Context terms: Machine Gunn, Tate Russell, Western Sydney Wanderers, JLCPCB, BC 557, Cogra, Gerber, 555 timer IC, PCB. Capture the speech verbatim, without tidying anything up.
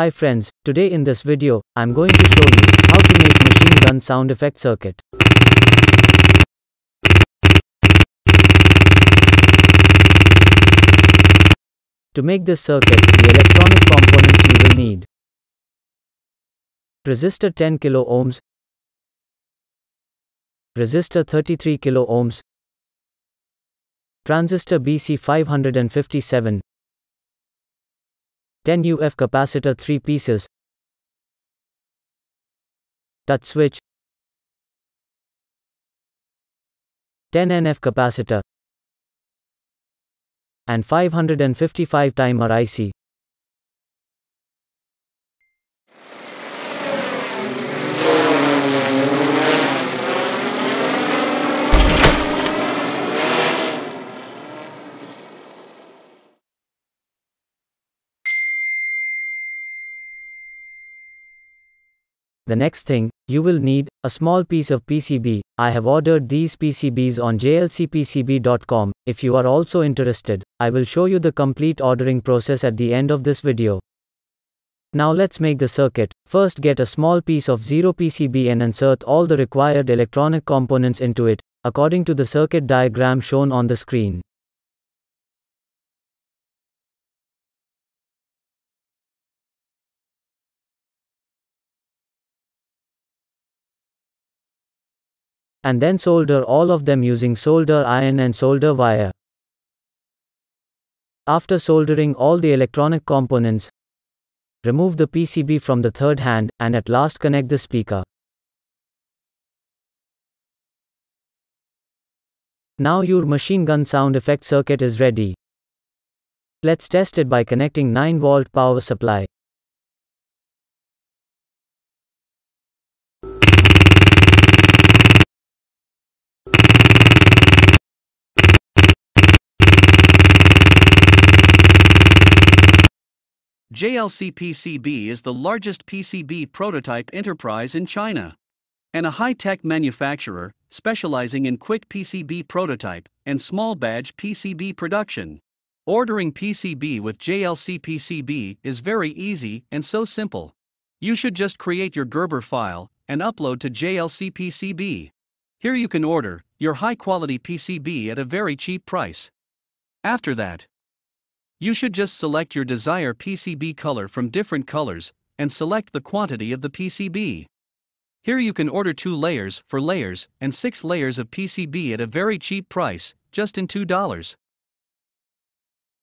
Hi friends, today in this video, I'm going to show you how to make machine gun sound effect circuit. To make this circuit, the electronic components you will need: resistor ten kilo ohms, resistor thirty-three kilo ohms, transistor B C five fifty-seven, ten U F capacitor three pieces, touch switch, ten N F capacitor, and five fifty-five timer I C. The next thing, you will need a small piece of P C B. I have ordered these P C Bs on J L C P C B dot com. If you are also interested, I will show you the complete ordering process at the end of this video. Now let's make the circuit. First, get a small piece of zero P C B and insert all the required electronic components into it, according to the circuit diagram shown on the screen. And then solder all of them using solder iron and solder wire. After soldering all the electronic components, remove the P C B from the third hand and at last connect the speaker. Now your machine gun sound effect circuit is ready. Let's test it by connecting nine volt power supply. J L C P C B is the largest P C B prototype enterprise in China, and a high-tech manufacturer specializing in quick P C B prototype and small batch P C B production. Ordering P C B with J L C P C B is very easy and so simple. You should just create your Gerber file and upload to J L C P C B. Here you can order your high-quality P C B at a very cheap price. After that, you should just select your desired P C B color from different colors and select the quantity of the P C B. Here you can order two layers for layers and six layers of P C B at a very cheap price, just in two dollars.